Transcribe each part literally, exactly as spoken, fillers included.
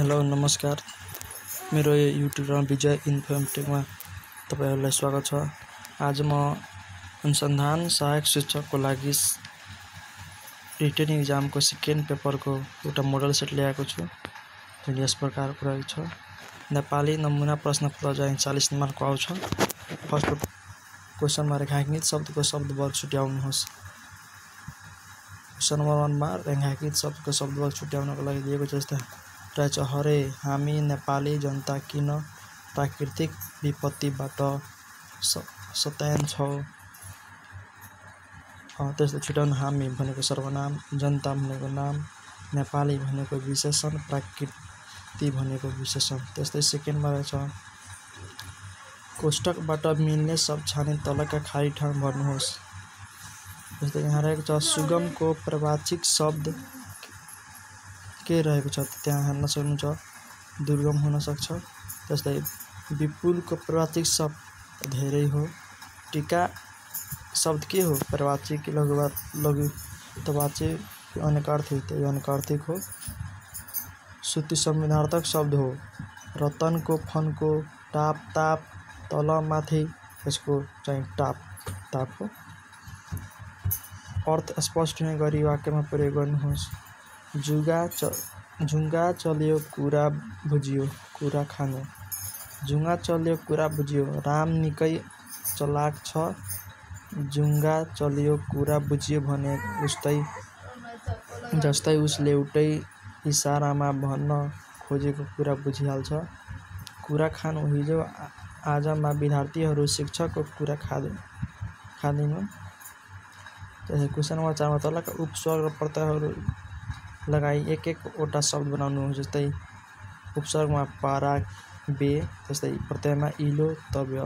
Hello नमस्कार, मेरो YouTube channel विजय info मा तपाईहरुलाई स्वागत छ। आज म अनुसन्धान सहायक शिक्षकको लागि रिटन एक्जाम को सेकेन्ड पेपर को एउटा मोडल सेट ल्याएको छु। जुन यस प्रकारको रहेछ। नेपाली नमुना प्रश्नपत्र चाहिँ चालीस मार्कको आउँछ। फर्स्ट क्वेशनमा रेखांकित शब्दको शब्द वर्ग छुट्याउनुहोस्। क्वेशन नम्बर एक मा रेखांकित शब्दको शब्द वर्ग छुट्याउनको लागि दिएको छ जस्ता रहेछ हरे हामी नेपाली जनता किन प्राकृतिक विपत्तिबाट सताइन्छौँ। त्यसले छुट्याउन हामी भनेको सर्वनाम, जनता भनेको नाम, नेपाली भनेको विशेषण, प्राकृति भनेको विशेषण। त्यस्तै सेकेन्डमा रहेछ कोष्टकबाट मिल्ने शब्द छानी तलका खाली ठाउँ भर्नुहोस्। जस्तै यहाँ रहेको छ सुगमको प्रवाचिक शब्द के रहेको छ त्यहाँ हेर्न सक्नुहुन्छ, दुर्गम हुन सक्छ। त्यसै विपुलको प्रवाचिक शब्द धेरै हो। टीका शब्द के हो? प्रवाचिक लघुवाचक लघुवाचक अनेकार्थी त्यो अनेकार्थिक हो। सूती संविधानार्थक शब्द हो। रतनको फनको टाप ताप तल माथि यसको चाहिँ टाप ताप हो। अर्थ स्पष्ट हुने गरी वाक्यमा प्रयोग गर्नुहोस्। जुगा च झुङ्गा चल्यो कुरा बुझियो कुरा खानु। झुङ्गा चल्यो कुरा बुझियो। राम निकै चलाक छ, झुङ्गा चल्यो कुरा बुझियो भने उस्तै जस्तै उसले एउटै इशारामा भन्न खोजेको कुरा बुझिहाल्छ। कुरा खानु हिजो आजमा विद्यार्थीहरू शिक्षकको कुरा खादे खादिनु। त्यसै क्वेशन नम्बर चार मा तलका उपसर्ग र प्रत्ययहरू लगाई एक एक वटा शब्द बनाउनु। जस्तै उपसर्गमा पारा बे, जस्तै प्रत्ययमा इलो तब्य।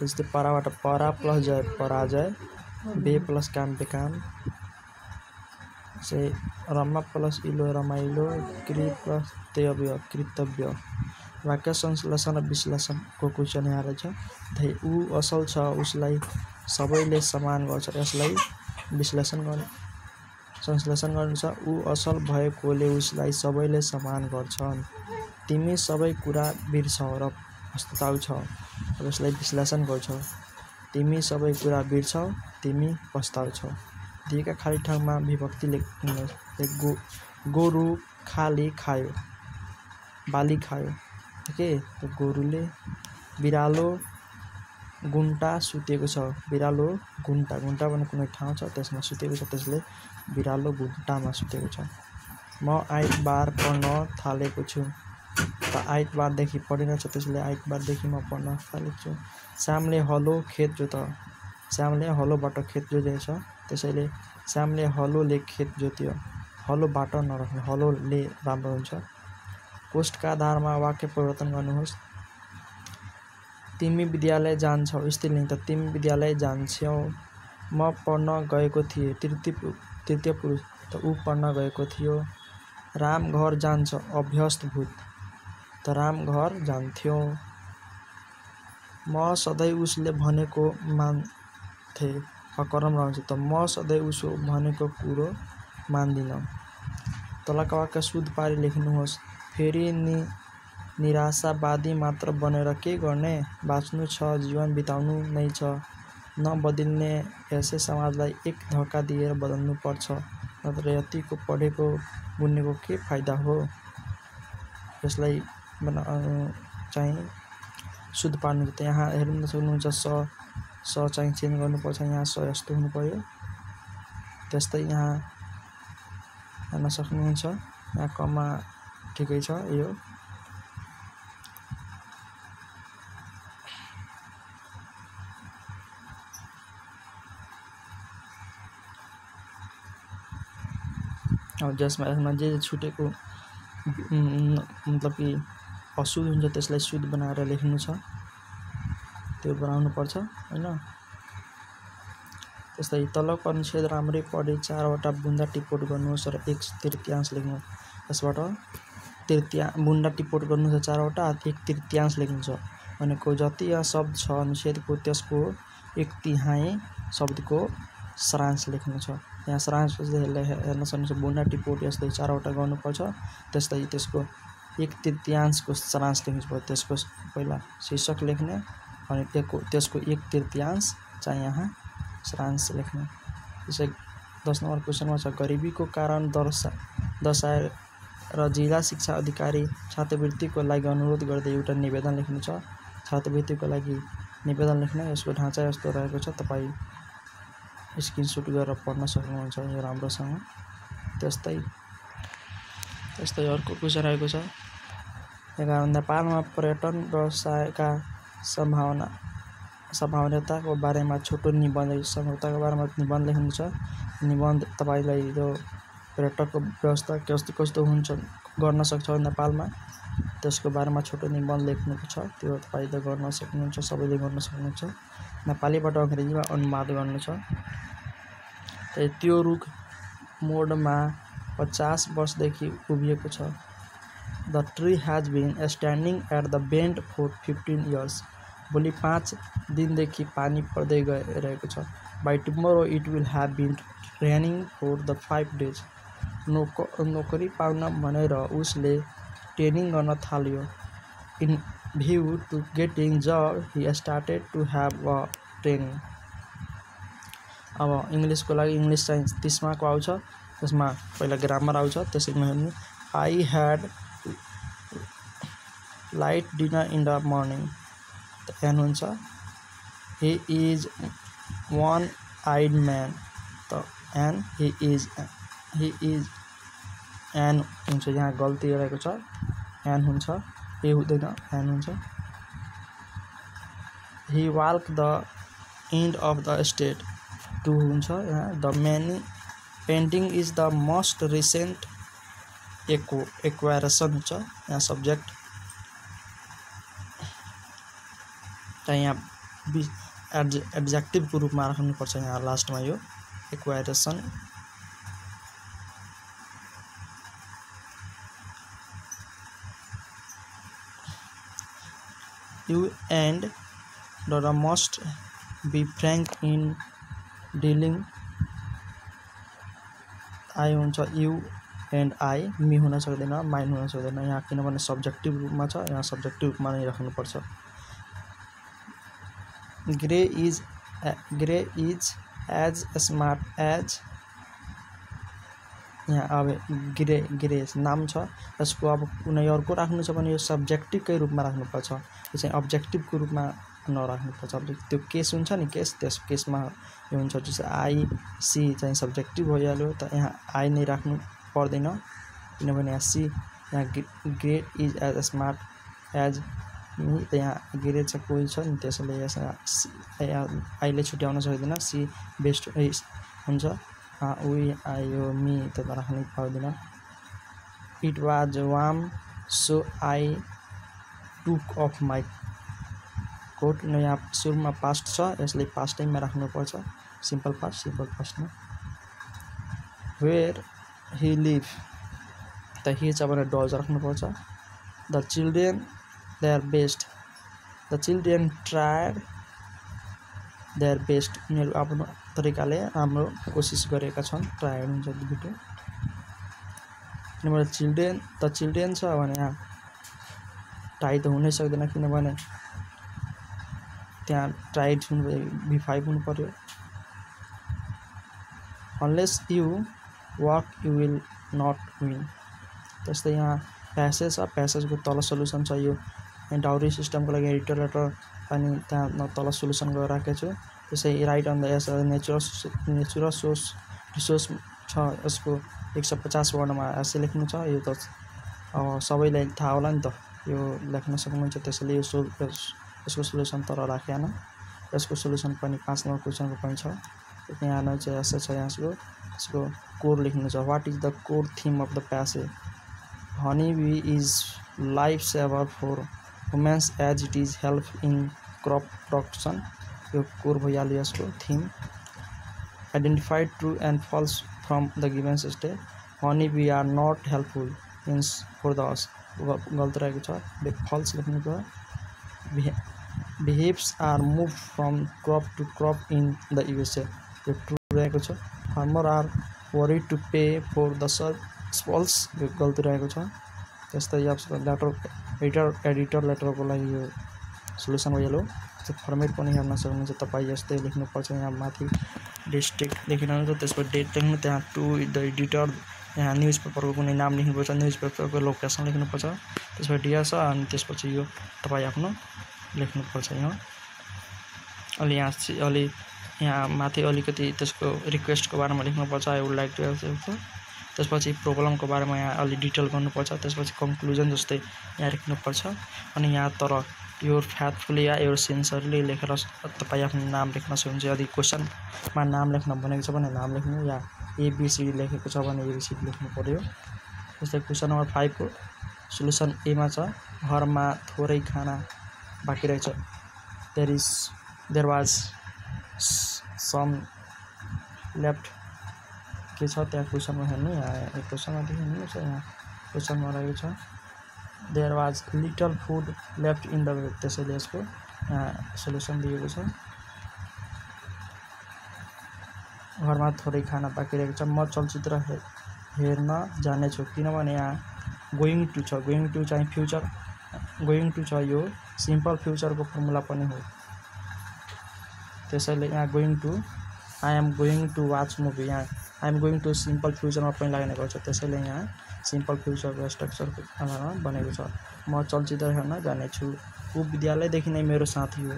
जस्तै पाराबाट परा प्लस जय पराजय, बे प्लस काम बेकाम। जस्तै रमा प्लस इलो रमाइलो, क्रि प्लस तव्य कृतव्य। वाक्य संश्लेषण र विश्लेषणको क्वेशन यहाँ रहेछ। ऊ असल छ, उसलाई सबैले समान गर्छ। यसलाई विश्लेषण गर्ने संश्लेषण गर्नु छ। ऊ असल भएकोले उसलाई सबैले समान गर्छन्। तिमी सबै कुरा बिर्छौ र पस्ताउ छौ, यसलाई विश्लेषण गर्छौ। तिमी सबै कुरा बिर्छौ, तिमी पस्ताउ छौ। दिएका खाली ठाउँमा विभक्ति लेख्नु। गो गोरु खाली खायो बाली खायो के गोरुले। बिरालो गुन्टा सुतेको छ। बिरालो गुन्टा गुन्टा भन्ने कुनै ठाउँ छ त्यसमा सुतेको छ, त्यसले बिरालो गुन्टामा सुतेको छ। म आइतबार पढ्न थालेको छु। त आइतबारदेखि पढिन छ, त्यसले आइतबारदेखि म पढ्न थालेको छु। श्यामले हलो खेत जोत। श्यामले हलोबाट खेत जोतेछ, त्यसैले श्यामले हलोले खेत जोत्यो। हलोबाट नराख्नु, हलोले राम्रो हुन्छ। कोष्ठका आधारमा वाक्य परिवर्तन गर्नुहोस्। तिमी विद्यालय जान्छौ, स्त्रीलिङ्ग त तिमी विद्यालय जान्छौ। म पढ्न गएको थिएँ, तृतीय तृतीय पुरुष त ऊ पढ्न गएको थियो। राम घर जान्छ, अभ्यस्त भूत त राम घर जान्थ्यो। म सधैँ उसले भनेको मान्थे अकर्म रहन्छ, त म सधैँ उसो भनेको कुरो मान्दिनँ। तलका वाक्य शुद्ध पारी लेख्नुहोस्। फेरि नि निराशावादी मात्र बनेर के गर्ने, बाँच्नु छ, जीवन बिताउनु नै छ। नबदलिने यसै समाजलाई एक धक्का दिएर बदल्नु पर्छ, नत्र यतिको पढेको बुनेको के फाइदा हो। यसलाई चाहिँ शुद्ध पार्नु। यहाँ हेर्न सक्नुहुन्छ स स चाहिँ चेन्ज गर्नुपर्छ, यहाँ स यस्तो हुनु पर्यो। त्यस्तै यहाँ हेर्न सक्नुहुन्छ, यहाँ कमा ठिकै छ यो। अब जसमा यसमा जे छुटेको मतलब कि अशुद्ध हुन्छ त्यसलाई शुद्ध बनाएर लेख्नु छ, त्यो बनाउनुपर्छ होइन। त्यस्तै तलको अनुच्छेद राम्रै पढी चारवटा बुन्दा टिपोट गर्नुहोस् र एक तृतीयांश लेख्नु। यसबाट तृतीया बुन्दा टिपोट गर्नु छ चारवटा, एक तृतीयांश लेख्नु छ भनेको जति शब्द छ अनुच्छेदको त्यसको एक तिहाई शब्दको सारांश लेख्नु छ। यहाँ सारांश हेर्न सक्नुहुन्छ। बुना टिपोट यस्तै चारवटा गर्नुपर्छ। त्यसै त्यसको एक तृतीयांशको सारांश लेख्नुपर्छ। त्यसको पहिला शीर्षक लेख्ने अनि त्यसको एक तृतीयांश चाहिँ यहाँ सारांश लेख्ने। त्यसै दस नम्बर क्वेशनमा छ गरिबीको कारण दर्शा दर्शाएर र जिल्ला शिक्षा अधिकारी छात्रवृत्तिको लागि अनुरोध गर्दै एउटा निवेदन लेख्नु छ। छात्रवृत्तिको लागि निवेदन लेख्न यसको ढाँचा यस्तो रहेको छ, तपाईँ स्क्रिनशट गरेर पढ्न सक्नुहुन्छ यो राम्रोसँग। त्यस्तै त्यस्तै अर्को क्वेशन रहेको छ एघार नेपालमा पर्यटन व्यवसायका सम्भावना सम्भावनाताको बारेमा छोटो निबन्ध सम्भावनाताको बारेमा निबन्ध लेख्नु छ। निबन्ध तपाईलाई यो पर्यटकको व्यवस्था कस्तो कस्तो हुन्छ गर्न सक्छ नेपालमा त्यसको बारेमा छोटो निबन्ध लेख्नु छ। त्यो तपाईले गर्न सक्नुहुन्छ, सबैले गर्न सक्नुहुन्छ। नेपालीबाट अंग्रेजीमा अनुवाद गर्नु छ। त्यो रुख मोडमा पचास वर्षदेखि उभिएको छ। The tree has been standing at the bend for fifteen years. भोलि पाँच दिनदेखि पानी पर्दै गइरहेको छ। By tomorrow it will have been raining for the five days. नोक नोकरी पाउन भनेर उसले ट्रेनिङ गर्न थाल्यो। In view to getting job he started to have a training. अब इङ्ग्लिसको लागि इङ्ग्लिस चाहिँ तीसमा को आउँछ, त्यसमा पहिला ग्रामर आउँछ। त्यसैमा हेर्नु I had light dinner in the morning हेर्नु हुन्छ। He is one eyed man त an he is he is an हुन्छ, यहाँ गल्ती रहेको छ, एन हुन्छ, ए हुँदैन एन हुन्छ। He walk the end of the state to हुन्छ यहाँ। The many painting is the most recent एक्व एक्वायरेसन हुन्छ यहाँ। सब्जेक्ट चाहिँ यहाँ बि एड्ज एब्जेक्टिभको रूपमा राख्नुपर्छ यहाँ लास्टमा यो acquisition. You and Dora must be frank in dealing. I want you and I me होना सकते ना mine होना सकते ना यहाँ किन्ह बने subjective रूप में चा यहाँ subjective रूप में नहीं रखने पड़ सा। Gray is Gray is as smart as यहाँ अब ग्रे ग्रे नाम छ। यसको अब कुनै अर्को राख्नु छ भने यो सब्जेक्टिभकै रूपमा राख्नुपर्छ, यो चाहिँ अब्जेक्टिभको रूपमा नराख्नुपर्छ। अब्जेक्ट त्यो केस हुन्छ नि, केस त्यस केसमा यो हुन्छ। जस्तै आई सी चाहिँ सब्जेक्टिभ भइहाल्यो त यहाँ आई नै राख्नु पर्दैन किनभने यहाँ सी यहाँ great is as smart as me त यहाँ ग्रेट चाहिँ कोही छ नि, त्यसैले यहाँ सी आईले छुट्याउन सक्दैन। सी बेस्ट हुन्छ उही आयो मी त राख्नै पाउँदैन। It was warm so I took off my coat न यहाँ सुरुमा पास्ट छ यसले पास्टैमा राख्नुपर्छ, सिम्पल पास्ट सिम्पल पास्टमा। वेयर हि लिभ त हि चाहिँ भने डज राख्नुपर्छ। The children their best the children tried their best उनीहरू आफ्नो तरिकाले राम्रो कोसिस गरेका छन्। ट्राइड हुन्छ दुईटो किनभने चिल्ड्रेन द चिल्ड्रेन छ भने यहाँ ट्राई त हुनै सक्दैन किनभने त्यहाँ ट्राइड हुनु भी फाइभ हुनु पर्यो। Unless you work you will not win. त्यस्तै यहाँ प्यासेज छ, प्यासेजको तल सोल्युसन छ यो डाउरी सिस्टमको लागि एडिटर लेटर अनि त्यहाँ तल सोल्युसन गरेर राखेको छु। त्यसै write on the as natural natural source resource छ यसको एक सौ पचास वर्डमा यसै लेख्नु छ। यो त अब सबैलाई थाहा होला नि त, यो लेख्न सक्नुहुन्छ। त्यसैले यो सो यसको सोल्युसन तर राखेन। यसको सोल्युसन पनि पाँच नम्बर क्वेसनको पनि छ। यहाँ नै चाहिँ यसो छ यसको यसको कोर लेख्नु छ। What is the core theme of the passage. Honey bee is life saver for women's as it is help in crop production यो कोर भइहाल्यो यसको theme. Identified true and false from the given state honey bee are not helpful means for the us गल्त रहेको छ, false लेख्नु छ। Beehives are move from crop to crop in the USA यो true रहेको छ। Farmer are worried to pay for the surplus गल्ती रहेको छ। त्यस्तै अब लेटर एडिटर एडिटर लेटरको लागि यो सोलुसन भयो। त्यो फर्मेट पनि हेर्न सक्नुहुन्छ तपाई। जस्तै लेख्नु पर्छ यहाँ माथि डिस्ट्रिक्ट लेखिरहनु हुन्छ, त्यसपछि डेट लेख्नु, त्यहाँ टु द एडिटर, यहाँ न्यूजपेपरको कुनै नाम लेख्नुपर्छ, न्यूजपेपरको लोकेसन लेख्नुपर्छ, त्यसपछि डिएस अनि त्यसपछि यो तपाई आफ्नो लेख्नुपर्छ। यहाँ अलि यहाँ अलि यहाँ माथि अलिकति त्यसको रिक्वेस्टको बारेमा लेख्नुपर्छ, I would like to help. त्यसपछि प्रोब्लमको बारेमा यहाँ अलि डिटेल गर्नुपर्छ, त्यसपछि कन्क्लुजन जस्तै यहाँ लेख्नुपर्छ। अनि यहाँ तर योर फ्याथफुली या योर सिन्सरली लेखेर तपाईँ आफ्नो नाम लेख्न सक्नुहुन्छ। यदि क्वेसनमा नाम लेख्न भनेको छ भने नाम लेख्नु, या एबिसिडी लेखेको छ भने एबिसिडी लेख्नु पर्यो। जस्तै क्वेसन नम्बर फाइभको सोल्युसन एमा छ, घरमा थोरै खाना बाँकी रहेछ, there is there was some left. के छ त्यहाँ क्वेसनमा हेर्नु, यहाँ क्वेसनमा देख्नु छ, यहाँ क्वेसनमा रहेको छ there was little food left in the break. त्यसैले यसको सोल्युसन दिएको छ, घरमा थोरै खाना बाँकी रहेको छ। म चलचित्र हेर्न जानेछु किनभने यहाँ गोइङ टु छ, गोइङ टु चाहिँ फ्युचर गोइङ टु छ, यो सिम्पल फ्युचरको फर्मुला पनि हो। त्यसैले यहाँ going to, I am going to watch movie, यहाँ I am going to simple फ्युचरमा पनि लाग्ने गर्छ। त्यसैले यहाँ सिम्पल फ्युचरको स्ट्रक्चरको आधारमा बनेको छ। म चलचित्र हेर्न जानेछु, ऊ विद्यालयदेखि नै मेरो साथी हो।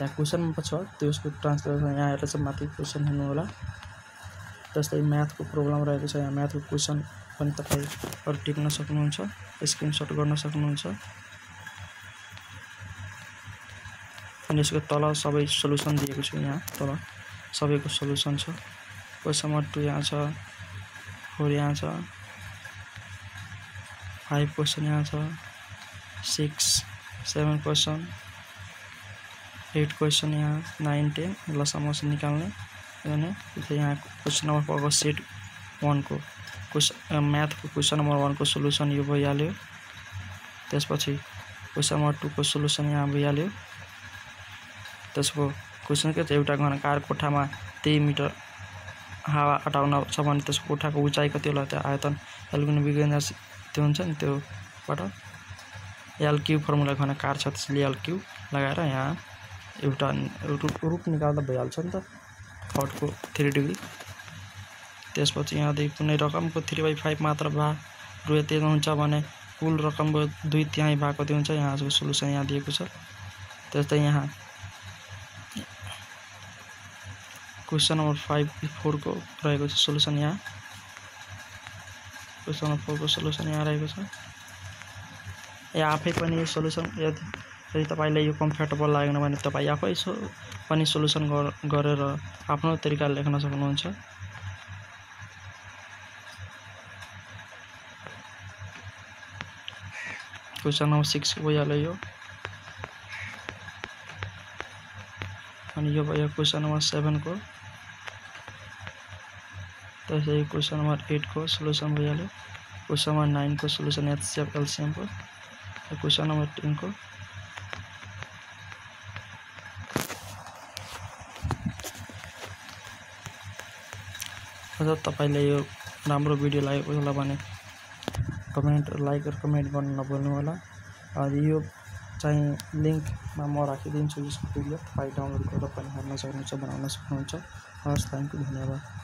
त्यहाँ क्वेसनमा छ त्यसको ट्रान्सलेसन यहाँ हेरेर चाहिँ माथि क्वेसन हेर्नु होला। त्यस्तै म्याथको प्रब्लम रहेको छ, यहाँ म्याथको क्वेसन पनि तपाईँहरू टिप्न सक्नुहुन्छ, स्क्रिनसट गर्न सक्नुहुन्छ। अनि यसको तल सबै सोल्युसन दिएको छु, यहाँ तल सबैको सोल्युसन छ। क्वेसन नम्बर टू यहाँ छ, फोर यहाँ छ, फाइभ क्वेसन यहाँ छ, six seven question, eight question यहाँ, नाइन टेन यसलाई सम निकाल्ने। किनभने यहाँ क्वेसन नम्बर फोरको सेट वानको क्वेसन म्याथको क्वेसन नम्बर वानको सोल्युसन यो भइहाल्यो। त्यसपछि क्वेसन नम्बर टूको सोल्युसन यहाँ भइहाल्यो। त्यसको क्वेसन के छ, एउटा घनकार कोठामा त्यही मिटर हावा अटाउन छ भने त्यसको कोठाको उचाइ कति होला, त्यो आयतन एलगुन बिगेन त्यो हुन्छ नि, त्योबाट एल क्यू फर्मुला घनकार छ, त्यसले एल क्यू लगाएर यहाँ एउटा रूप निकाल्दा भइहाल्छ नि त, थर्डको थ्री डिग्री। त्यसपछि यहाँदेखि कुनै रकमको थ्री बाई फाइभ मात्र भाग रुपियाँ तेह्र हुन्छ भने कुल रकमको दुई तिहाई भाग कति हुन्छ, यहाँको सोल्युसन यहाँ दिएको छ। त्यस्तै यहाँ क्वेसन नम्बर फाइभ फोरको रहेको छ सोल्युसन, यहाँ क्वेसन नम्बर फोरको सोल्युसन यहाँ रहेको छ। या आफै पनि सोल्युसन यदि यदि तपाईँलाई यो कम्फर्टेबल लागेन भने तपाईँ आफै सो पनि सोल्युसन गरेर आफ्नो तरिकाले लेख्न सक्नुहुन्छ। क्वेसन नम्बर सिक्स भइहाल्यो यो। अनि यो भयो क्वेसन नम्बर सेभेनको। त्यसै क्वेसन नम्बर एटको सोल्युसन भइहाल्यो, क्वेसन नम्बर नाइनको सोल्युसन एचसिएफ एलसिएमको, क्वेसन नम्बर टेनको। अझ तपाईँलाई यो राम्रो भिडियो लागेको होला भने कमेन्ट लाइक र कमेन्ट गर्न नभुल्नु होला। अनि यो चाहिँ लिङ्कमा म राखिदिन्छु, यसको भिडियो तपाईँ डाउनलोड गरेर पनि हेर्न सक्नुहुन्छ, बनाउन सक्नुहुन्छ। हस्, थ्याङ्क यू, धन्यवाद।